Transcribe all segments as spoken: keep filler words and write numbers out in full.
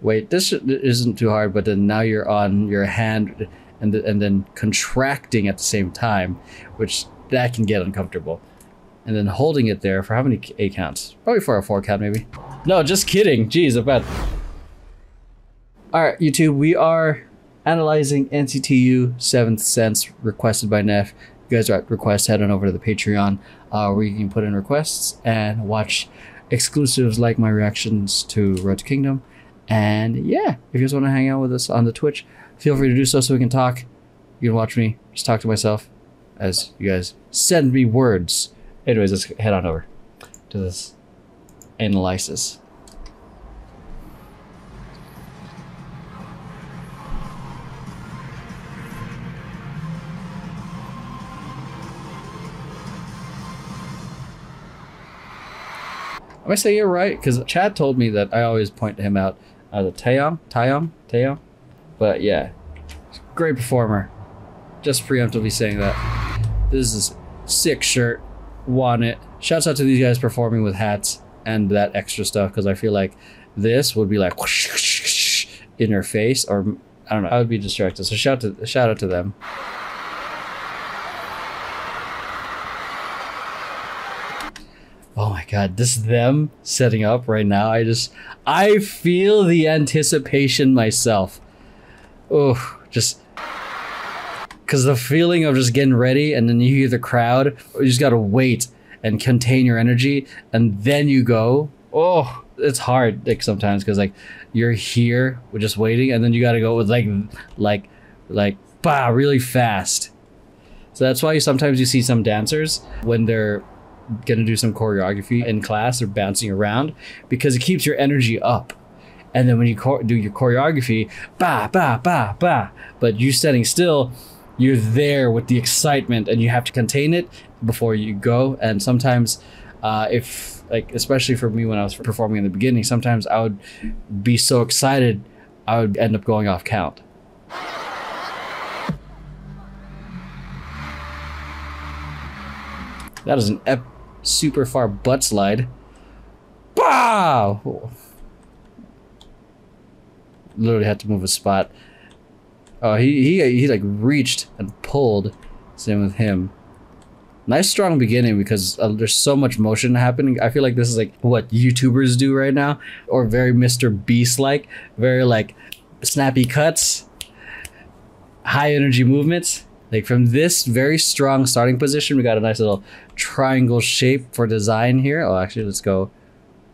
wait, this isn't too hard, but then now you're on your hand and, th and then contracting at the same time, which that can get uncomfortable. And then holding it there for how many eight counts? Probably for a four count, maybe. No, just kidding. Jeez, I bet. All right, YouTube, we are analyzing N C T U seventh Sense requested by Nef. If you guys are at request, head on over to the Patreon uh, where you can put in requests and watch exclusives like my reactions to Road to Kingdom. And yeah, if you guys want to hang out with us on the Twitch, feel free to do so so we can talk. You can watch me just talk to myself as you guys send me words. Anyways, let's head on over to this analysis. I might say you're right, because Chad told me that I always point him out as a Taeyong, Taeyong, Taeyong. But yeah, great performer. Just preemptively saying that. This is a sick shirt. Want it. Shouts out to these guys performing with hats and that extra stuff, because I feel like this would be like whoosh, whoosh, whoosh, in your face, or I don't know, I would be distracted. So shout to shout out to them. Oh my god, this is them setting up right now. I just I feel the anticipation myself. Oh, just because the feeling of just getting ready and then you hear the crowd, you just gotta wait and contain your energy and then you go. Oh, it's hard like sometimes, because like you're here, we're just waiting, and then you gotta go with like like like bah, really fast. So that's why you, sometimes you see some dancers when they're gonna do some choreography in class, they're bouncing around because it keeps your energy up. And then when you do your choreography, bah bah bah bah, but you standing still, you're there with the excitement and you have to contain it before you go. And sometimes uh, if like, especially for me when I was performing in the beginning, sometimes I would be so excited, I would end up going off count. That is an ep super far butt slide. Wow! Oh. Literally had to move a spot. Oh, he, he he like reached and pulled. Same with him. Nice strong beginning, because uh, there's so much motion happening. I feel like this is like what YouTubers do right now, or very Mister Beast like, very like snappy cuts, high energy movements. Like from this very strong starting position, we got a nice little triangle shape for design here. Oh, actually, let's go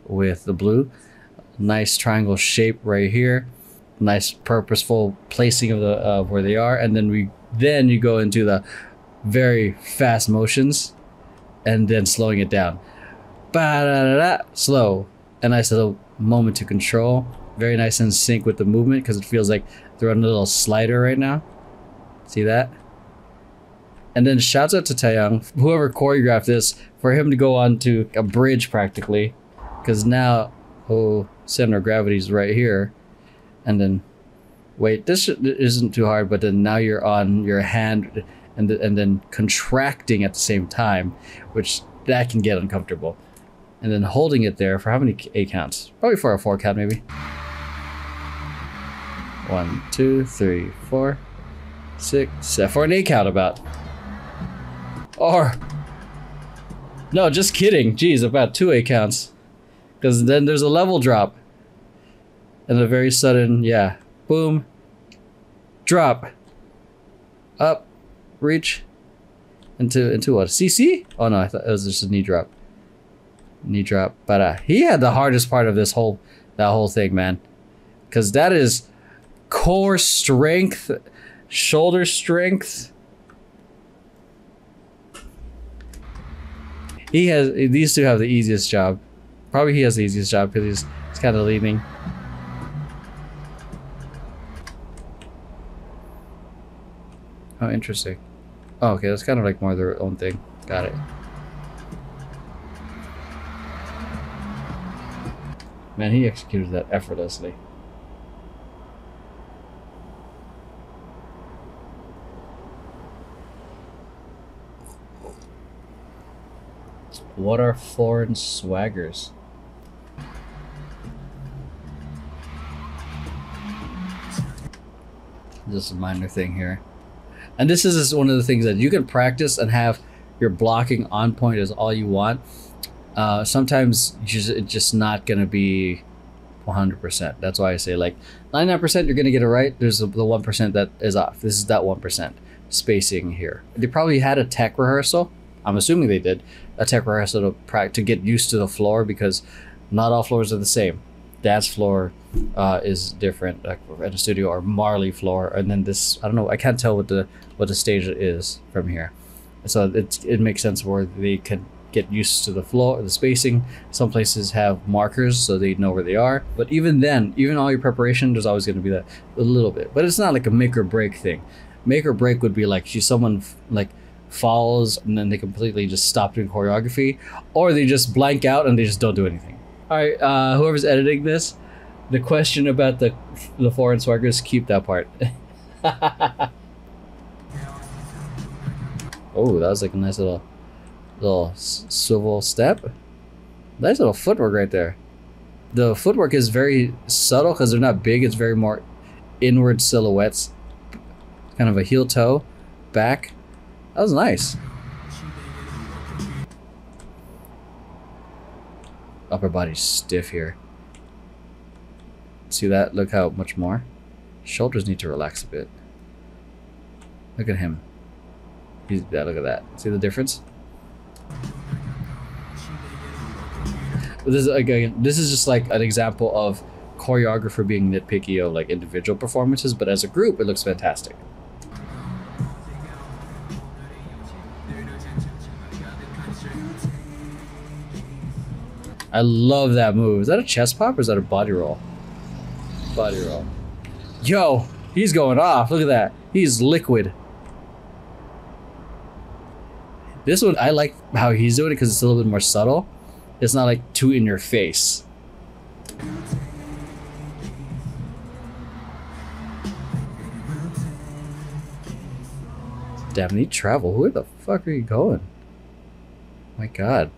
with the blue. Nice triangle shape right here. Nice purposeful placing of the uh, where they are, and then we then you go into the very fast motions, and then slowing it down. Ba da da da, slow. A nice little moment to control. Very nice in sync with the movement, because it feels like they're on a little slider right now. See that? And then shouts out to Taeyong, whoever choreographed this, for him to go on to a bridge practically, because now oh, center of gravity is right here. And then, wait, this isn't too hard, but then now you're on your hand and, th and then contracting at the same time, which that can get uncomfortable. And then holding it there for how many eight counts? Probably for a four count, maybe. One, two, three, four, six, seven, for an eight count about. Or, no, just kidding. Geez, about two eight counts. Because then there's a level drop. And a very sudden, yeah, boom, drop, up, reach, into into what? C C? Oh no, I thought it was just a knee drop. Knee drop, but uh, he had the hardest part of this whole that whole thing, man, because that is core strength, shoulder strength. He has these two have the easiest job. Probably he has the easiest job because he's he's kind of leaning. Oh, interesting. Oh, okay, that's kind of like more their own thing. Got it. Man, he executed that effortlessly. What are foreign swaggers? Just a minor thing here. And this is one of the things that you can practice and have your blocking on point is all you want. Uh, sometimes just, it's just not going to be one hundred percent. That's why I say like ninety-nine percent you're going to get it right. There's the one percent that is off. This is that one percent spacing here. They probably had a tech rehearsal. I'm assuming they did a tech rehearsal to, to get used to the floor, because not all floors are the same. Dance floor uh, is different like at a studio, or Marley floor, and then this, I don't know, I can't tell what the what the stage is from here. So it, it makes sense where they can get used to the floor, the spacing. Some places have markers so they know where they are, but even then, even all your preparation, there's always going to be that a little bit. But it's not like a make or break thing. Make or break would be like she someone like falls and then they completely just stop doing choreography, or they just blank out and they just don't do anything. All right, uh, whoever's editing this, the question about the the foreign swaggers, keep that part. Oh, that was like a nice little little swivel step. Nice little footwork right there. The footwork is very subtle because they're not big. It's very more inward silhouettes. Kind of a heel toe, back. That was nice. Upper body's stiff here. See that? Look how much more. Shoulders need to relax a bit. Look at him. He's, yeah, look at that. See the difference? This is, again, this is just like an example of choreographer being nitpicky of like individual performances, but as a group, it looks fantastic. I love that move. Is that a chest pop or is that a body roll? Body roll. Yo, he's going off. Look at that. He's liquid. This one, I like how he's doing it because it's a little bit more subtle. It's not like too in your face. Damn, need travel. Where the fuck are you going? My God.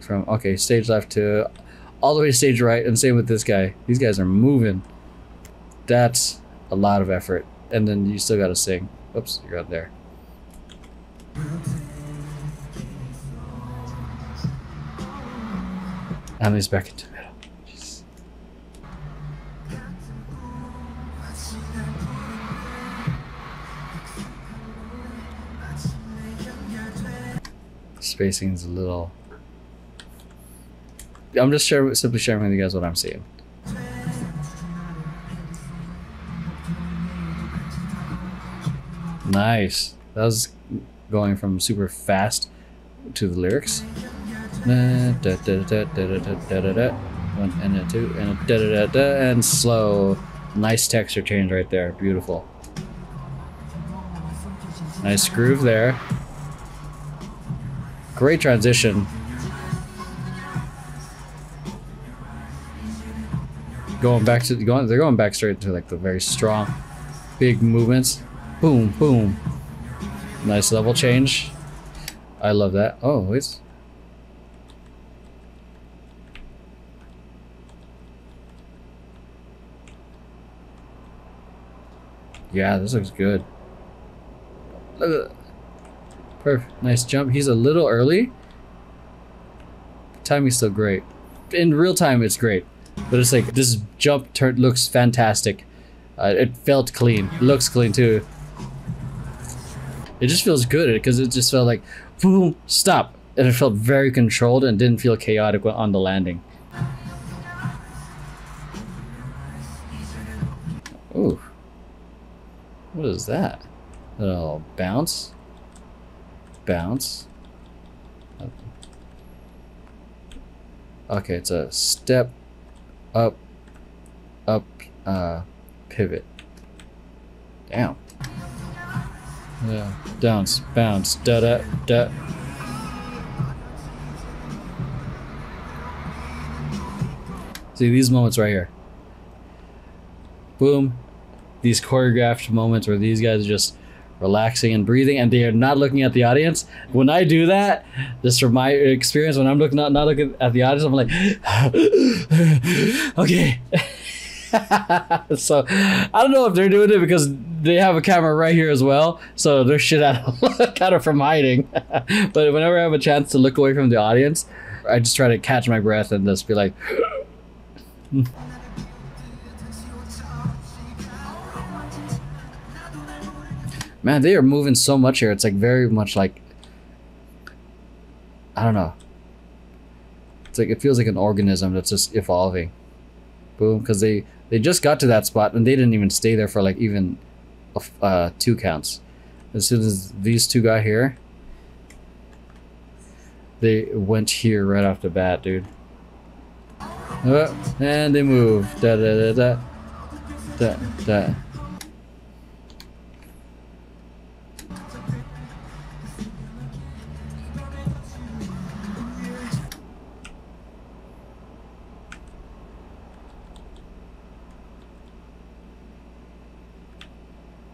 From okay, stage left to all the way to stage right, and same with this guy. These guys are moving. That's a lot of effort, and then you still gotta sing. Oops, you're out there. And he's back into the middle. Jeez. Spacing's a little. I'm just share, simply sharing with you guys what I'm seeing. Nice. That was going from super fast to the lyrics. And a two and a da da da da and slow. Nice texture change right there. Beautiful. Nice groove there. Great transition. Going back to going, they're going back straight to like the very strong, big movements. Boom, boom. Nice level change. I love that. Oh, it's. Yeah, this looks good. Look at that. Perfect. Nice jump. He's a little early. Timing's still great. In real time, it's great. But it's like this jump turn looks fantastic. Uh, it felt clean. It looks clean too. It just feels good because it just felt like boom, stop, and it felt very controlled and didn't feel chaotic on the landing. Ooh, what is that? A little bounce, bounce. Okay, it's a step. Up, up, uh, pivot. Down. Yeah, bounce, bounce, da da da. See these moments right here. Boom. These choreographed moments where these guys are just relaxing and breathing, and they are not looking at the audience. When I do that, just from my experience, when I'm looking not, not looking at the audience, I'm like, okay. So I don't know if they're doing it because they have a camera right here as well, so they're shit out of, kind of from hiding. But whenever I have a chance to look away from the audience, I just try to catch my breath and just be like... Man, they are moving so much here. It's like very much like... I don't know. It's like it feels like an organism that's just evolving. Boom, because they... They just got to that spot and they didn't even stay there for like even uh, two counts. As soon as these two got here, they went here right off the bat, dude. Uh, and they move. Da da da da. Da da.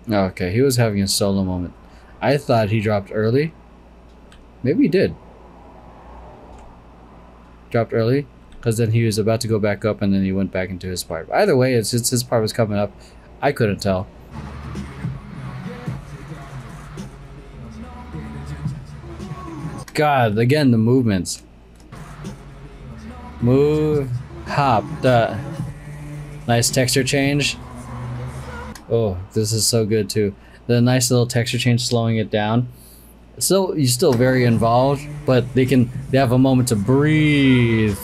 Okay, he was having a solo moment. I thought he dropped early. Maybe he did. Dropped early, because then he was about to go back up and then he went back into his part. Either way, it's since his part was coming up, I couldn't tell. God, again, the movements. Move, hop, duh. Nice texture change. Oh, this is so good too. The nice little texture change, slowing it down. So you're still very involved, but they can they have a moment to breathe.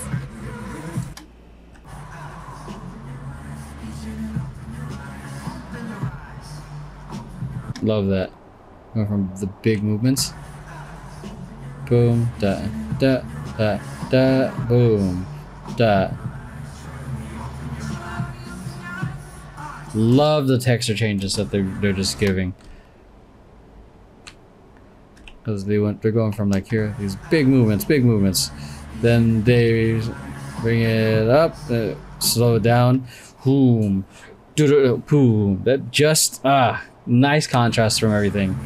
Love that. Going from the big movements. Boom, da, da, da, da, boom, da. Love the texture changes that they're, they're just giving. Because they went, they're going from like here, these big movements, big movements. Then they bring it up, uh, slow it down. Boom, boom. That just, ah, nice contrast from everything.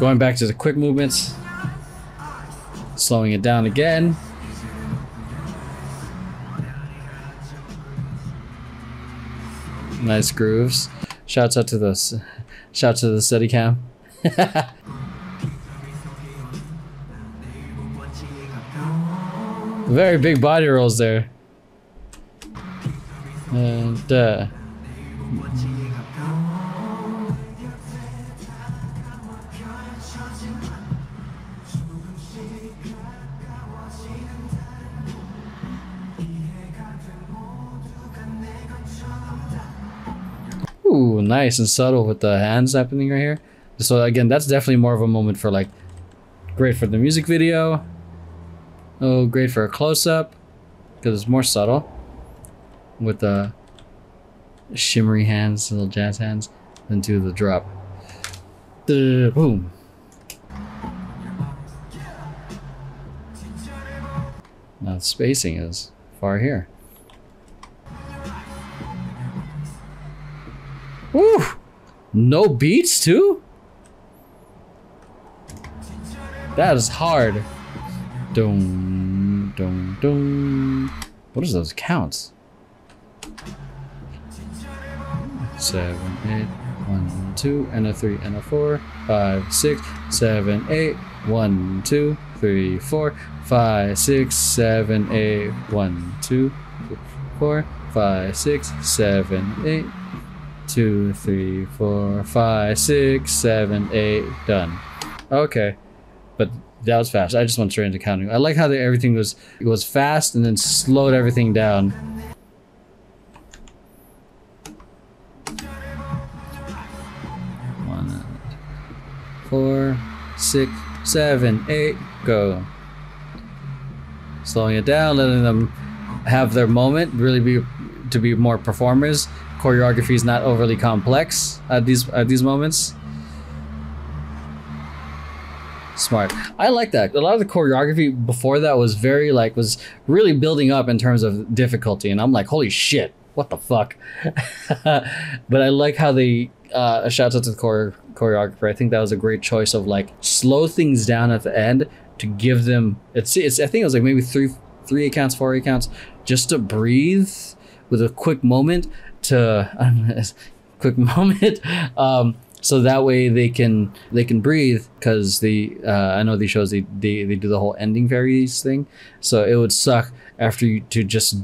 Going back to the quick movements. Slowing it down again. Nice grooves. Shouts out to the, shouts to the Steadicam. Very big body rolls there. And uh, ooh, nice and subtle with the hands happening right here. So again, that's definitely more of a moment for like, great for the music video. Oh, great for a close-up, because it's more subtle. With the shimmery hands, little jazz hands, then to the drop. The boom. Now the spacing is far here. Woo! No beats too? That is hard. Dum, dum, dum. What is those counts? Seven, eight, one, two, and a three, and a four, five, six, seven, eight, one, two, three, four, five, six, seven, eight, one, two, four, five, six, seven, eight. Two, three, four, five, six, seven, eight. Done. Okay, but that was fast. I just went straight into counting. I like how they, everything was it was fast and then slowed everything down. One, four, six, seven, eight. Go. Slowing it down, letting them have their moment. Really be to be more performers. Choreography is not overly complex at these at these moments. Smart. I like that. A lot of the choreography before that was very like was really building up in terms of difficulty, and I'm like, holy shit, what the fuck? But I like how they uh, shout out to the chore choreographer. I think that was a great choice of like slow things down at the end to give them. It's, it's I think it was like maybe three three accounts, four accounts, just to breathe with a quick moment. To um, quick moment, um, so that way they can they can breathe, because they uh, I know these shows, they, they they do the whole ending fairies thing, so it would suck after you to just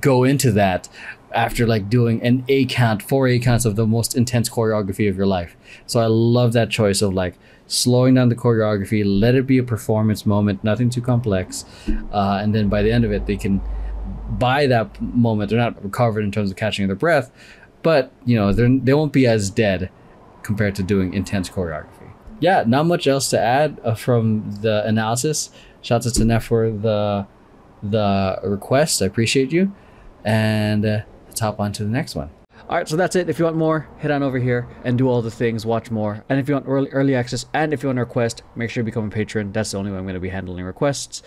go into that after like doing an A count, four A counts of the most intense choreography of your life. So I love that choice of like slowing down the choreography, let it be a performance moment, nothing too complex, uh, and then by the end of it, they can, by that moment, they're not recovered in terms of catching their breath, but you know, they're, they won't be as dead compared to doing intense choreography. Yeah, not much else to add uh, from the analysis. Shouts out to Nef for the the request, I appreciate you, and uh, let's hop on to the next one. All right, so that's it. If you want more, hit on over here and do all the things, watch more. And if you want early, early access, and if you want a request, make sure you become a patron. That's the only way I'm going to be handling requests.